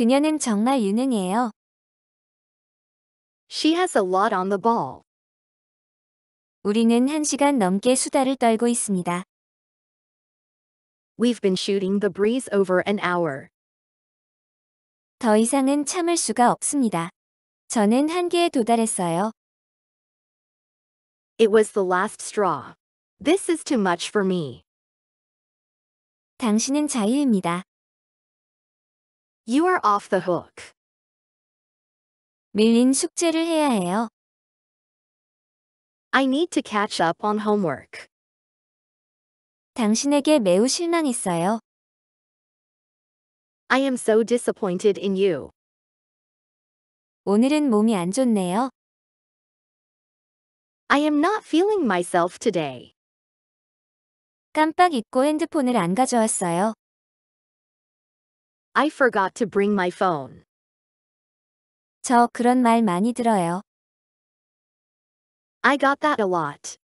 그녀는 정말 유능해요. She has a lot on the ball. 우리는 1시간 넘게 수다를 떨고 있습니다. We've been shooting the breeze over an hour. 더 이상은 참을 수가 없습니다. 저는 한계에 도달했어요. It was the last straw. This is too much for me. 당신은 자유입니다. You are off the hook. 밀린 숙제를 해야 해요. I need to catch up on homework. 당신에게 매우 실망했어요. I am so disappointed in you. 오늘은 몸이 안 좋네요. I am not feeling myself today. 깜빡 잊고 핸드폰을 안 가져왔어요. I forgot to bring my phone. 저 그런 말 많이 들어요. I got that a lot.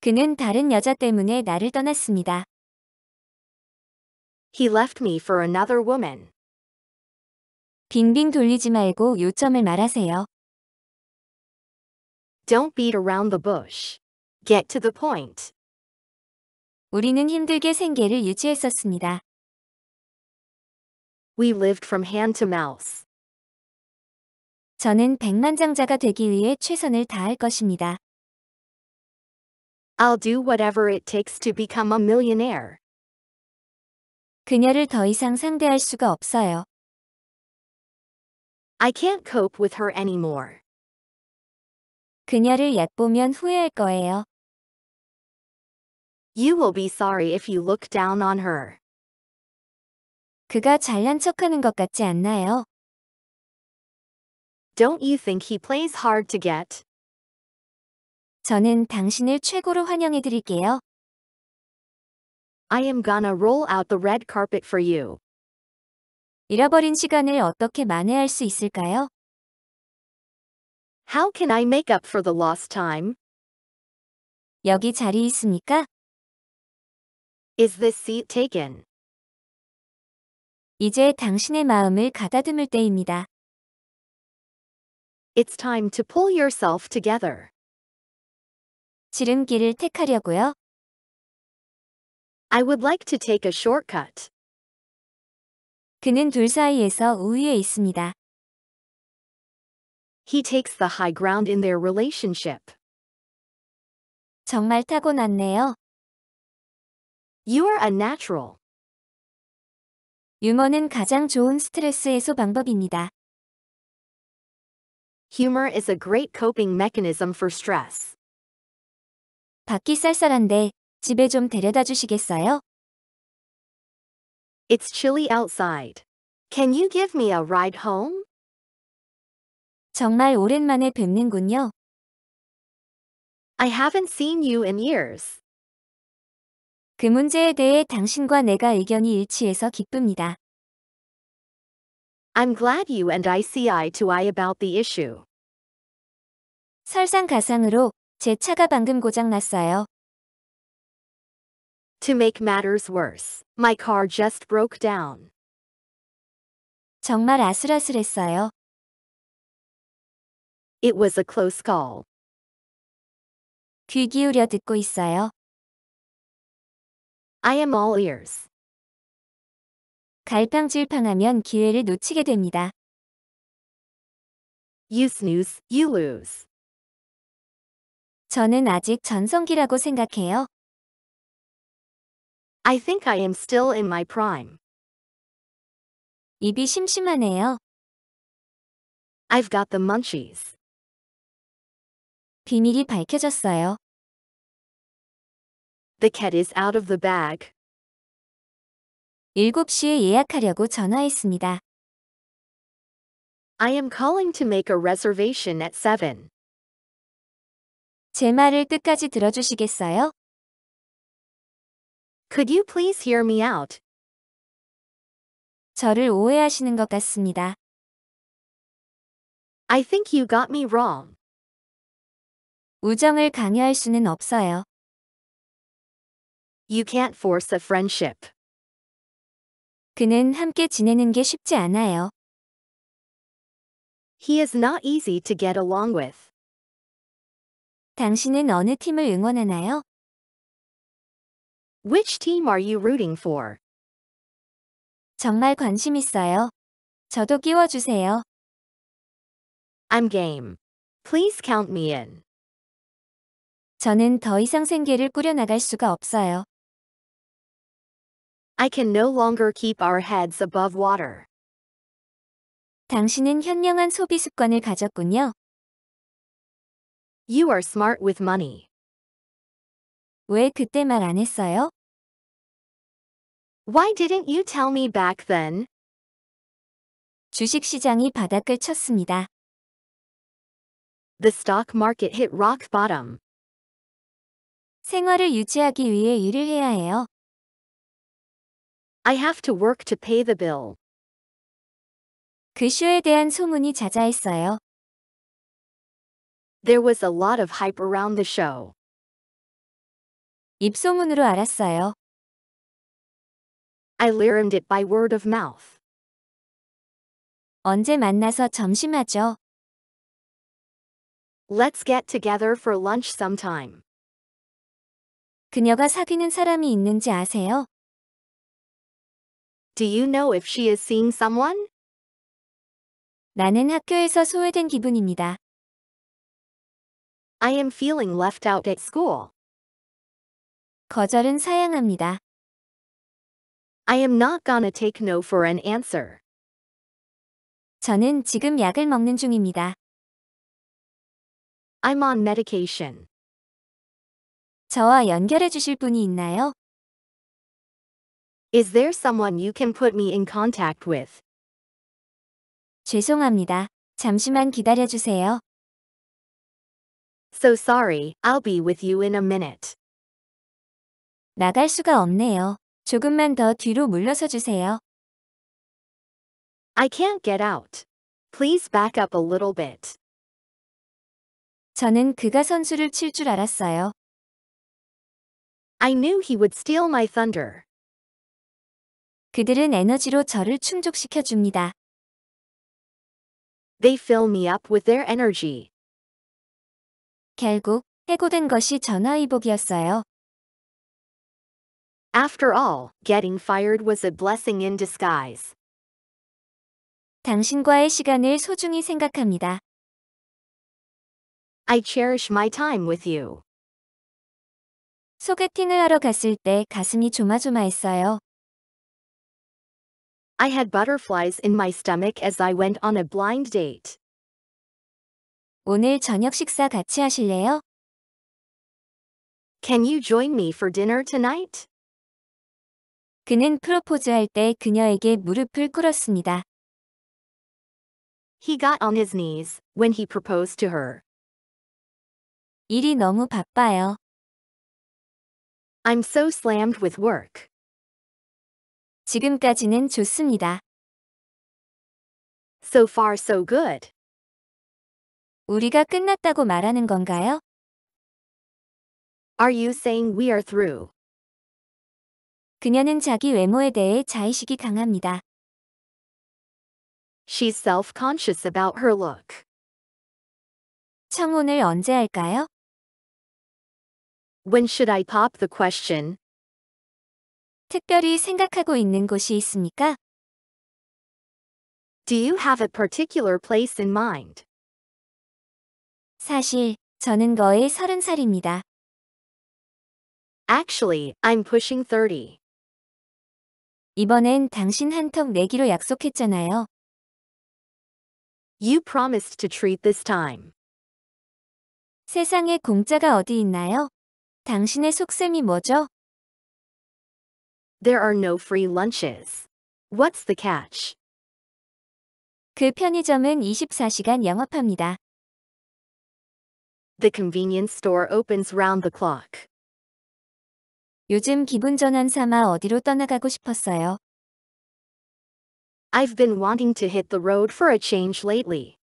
그는 다른 여자 때문에 나를 떠났습니다. He left me for another woman. 빙빙 돌리지 말고 요점을 말하세요. Don't beat around the bush. Get to the point. 우리는 힘들게 생계를 유지했었습니다. We lived from hand to mouth. 저는 백만장자가 되기 위해 최선을 다할 것입니다. I'll do whatever it takes to become a millionaire. 그녀를 더 이상 상대할 수가 없어요. I can't cope with her anymore. 그녀를 얕보면 후회할 거예요. You will be sorry if you look down on her. 그가 잘난 척하는 것 같지 않나요? Don't you think he plays hard to get? 저는 당신을 최고로 환영해 드릴게요. I am gonna roll out the red carpet for you. 잃어버린 시간을 어떻게 만회할 수 있을까요? How can I make up for the lost time? 여기 자리 있습니까? Is this seat taken? 이제 당신의 마음을 가다듬을 때입니다. It's time to pull yourself together. 지름길을 택하려고요. I would like to take a shortcut. 그는 둘 사이에서 우위에 있습니다. He takes the high ground in their relationship. 정말 타고났네요. You are a natural. 유머는 가장 좋은 스트레스 해소 방법입니다. Humor is a great coping mechanism for stress. 밖이 쌀쌀한데 집에 좀 데려다 주시겠어요? It's chilly outside. Can you give me a ride home? 정말 오랜만에 뵙는군요. I haven't seen you in years. 그 문제에 대해 당신과 내가 의견이 일치해서 기쁩니다. I'm glad you and I see eye to eye about the issue. 설상가상으로 제 차가 방금 고장 났어요. To make matters worse, my car just broke down. 정말 아슬아슬했어요. It was a close call. 귀 기울여 듣고 있어요. I am all ears. 갈팡질팡하면 기회를 놓치게 됩니다. You snooze, you lose. 저는 아직 전성기라고 생각해요. I think I am still in my prime. 입이 심심하네요. I've got the munchies. 비밀이 밝혀졌어요. The cat is out of the bag. 7시에 예약하려고 전화했습니다. I am calling to make a reservation at 7. 제 말을 끝까지 들어주시겠어요? Could you please hear me out? 저를 오해하시는 것 같습니다. I think you got me wrong. 우정을 강요할 수는 없어요. You can't force a friendship. 그는 함께 지내는 게 쉽지 않아요. He is not easy to get along with. 당신은 어느 팀을 응원하나요? Which team are you rooting for? 정말 관심 있어요. 저도 끼워주세요. I'm game. Please count me in. 저는 더 이상 생계를 꾸려나갈 수가 없어요. I can no longer keep our heads above water. 당신은 현명한 소비 습관을 가졌군요. You are smart with money. 왜 그때 말 안 했어요? Why didn't you tell me back then? 주식시장이 바닥을 쳤습니다. The stock market hit rock bottom. 생활을 유지하기 위해 일을 해야 해요. I have to work to pay the bill. 그 쇼에 대한 소문이 자자했어요. There was a lot of hype around the show. 입소문으로 알았어요. I learned it by word of mouth. 언제 만나서 점심하죠? Let's get together for lunch sometime. 그녀가 사귀는 사람이 있는지 아세요? Do you know if she is seeing someone? 나는 학교에서 소외된 기분입니다. I am feeling left out at school. 거절은 사양합니다. I am not gonna take no for an answer. 저는 지금 약을 먹는 중입니다. I'm on medication. 저와 연결해 주실 분이 있나요? Is there someone you can put me in contact with? 죄송합니다. 잠시만 기다려 주세요. So sorry, I'll be with you in a minute. 나갈 수가 없네요. 조금만 더 뒤로 물러서 주세요. I can't get out. Please back up a little bit. 저는 그가 선수를 칠 줄 알았어요. I knew he would steal my thunder. 그들은 에너지로 저를 충족시켜 줍니다. They fill me up with their energy. 결국 해고된 것이 전화위복이었어요. After all, getting fired was a blessing in disguise. 당신과의 시간을 소중히 생각합니다. I cherish my time with you. 소개팅을 하러 갔을 때 가슴이 조마조마했어요. I had butterflies in my stomach as I went on a blind date. 오늘 저녁 식사 같이 하실래요? Can you join me for dinner tonight? 그는 프로포즈할 때 그녀에게 무릎을 꿇었습니다. He got on his knees when he proposed to her. 일이 너무 바빠요. I'm so slammed with work. 지금까지는 좋습니다. So far so good. 우리가 끝났다고 말하는 건가요? Are you saying we are through? 그녀는 자기 외모에 대해 자의식이 강합니다. She's self-conscious about her look. 청혼을 언제 할까요? When should I pop the question? 특별히 생각하고 있는 곳이 있습니까? Do you have a particular place in mind? 사실, 저는 거의 30살입니다. Actually, I'm pushing 30. 이번엔 당신 한턱 내기로 약속했잖아요. You promised to treat this time. 세상에 공짜가 어디 있나요? 당신의 속셈이 뭐죠? There are no free lunches. What's the catch? 그 편의점은 24시간 영업합니다. The convenience store opens round the clock. 요즘 기분 전환 삼아 어디로 떠나가고 싶었어요. I've been wanting to hit the road for a change lately.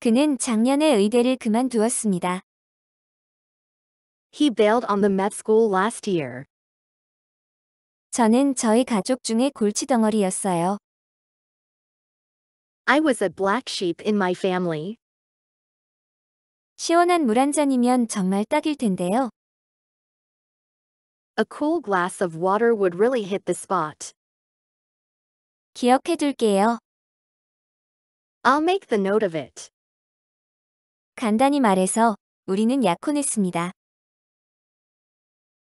그는 작년에 의대를 그만두었습니다. He bailed on the med school last year. 저는 저희 가족 중에 골치덩어리였어요. I was a black sheep in my family. 시원한 물 한 잔이면 정말 딱일 텐데요. A cool glass of water would really hit the spot. 기억해둘게요. I'll make the note of it. 간단히 말해서 우리는 약혼했습니다.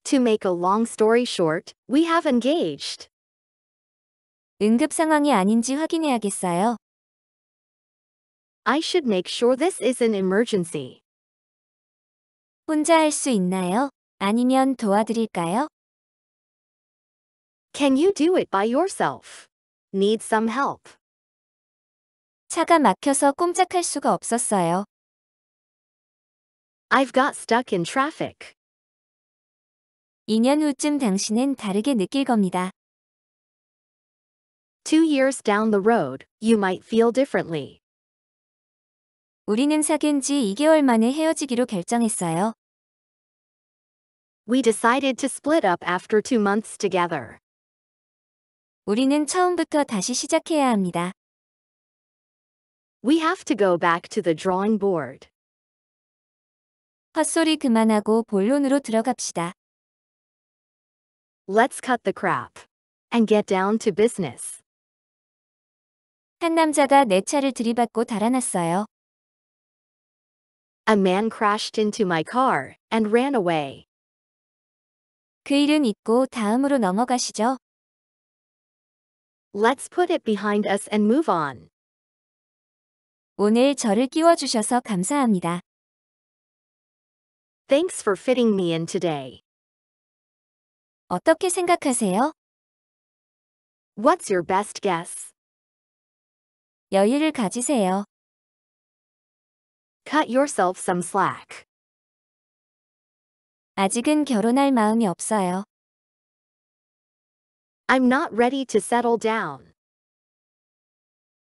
To make a long story short, we have engaged. 응급 상황이 아닌지 확인해야겠어요. I should make sure this is an emergency. 혼자 할 수 있나요? 아니면 도와드릴까요? Can you do it by yourself? Need some help. 차가 막혀서 꼼짝할 수가 없었어요. I've got stuck in traffic. 2년 후쯤 당신은 다르게 느낄 겁니다. 2 years down the road, you might feel differently. 우리는 사귄 지 2개월 만에 헤어지기로 결정했어요. We decided to split up after 2 months together. 우리는 처음부터 다시 시작해야 합니다. We have to go back to the drawing board. 헛소리 그만하고 본론으로 들어갑시다. Let's cut the crap and get down to business. 한 남자가 내 차를 들이받고 달아났어요. A man crashed into my car and ran away. 그 일은 잊고 다음으로 넘어가시죠. Let's put it behind us and move on. 오늘 저를 끼워주셔서 감사합니다. Thanks for fitting me in today. 어떻게 생각하세요? What's your best guess? 여유를 가지세요. Cut yourself some slack. 아직은 결혼할 마음이 없어요. I'm not ready to settle down.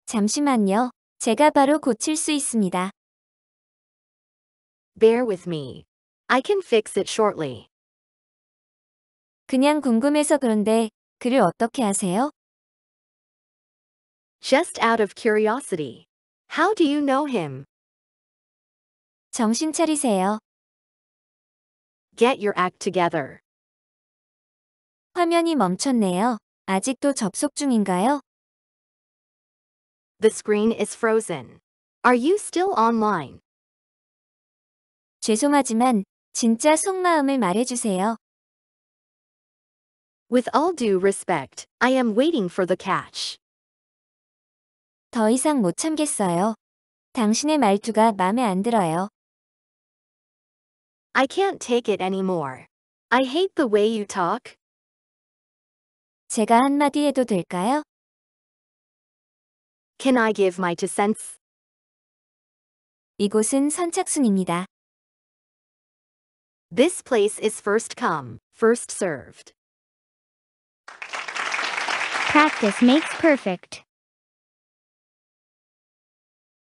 잠시만요. 제가 바로 고칠 수 있습니다. Bear with me. I can fix it shortly. 그냥 궁금해서 그런데 그를 어떻게 아세요? Just out of curiosity. How do you know him? 정신 차리세요. Get your act together. 화면이 멈췄네요. 아직도 접속 중인가요? The screen is frozen. Are you still online? 죄송하지만 진짜 속마음을 말해주세요. With all due respect, I am waiting for the catch. 더 이상 못 참겠어요. 당신의 말투가 마음에 안 들어요. I can't take it anymore. I hate the way you talk. 제가 한마디 해도 될까요? Can I give my two cents? 이곳은 선착순입니다. This place is first come, first served. Practice makes perfect.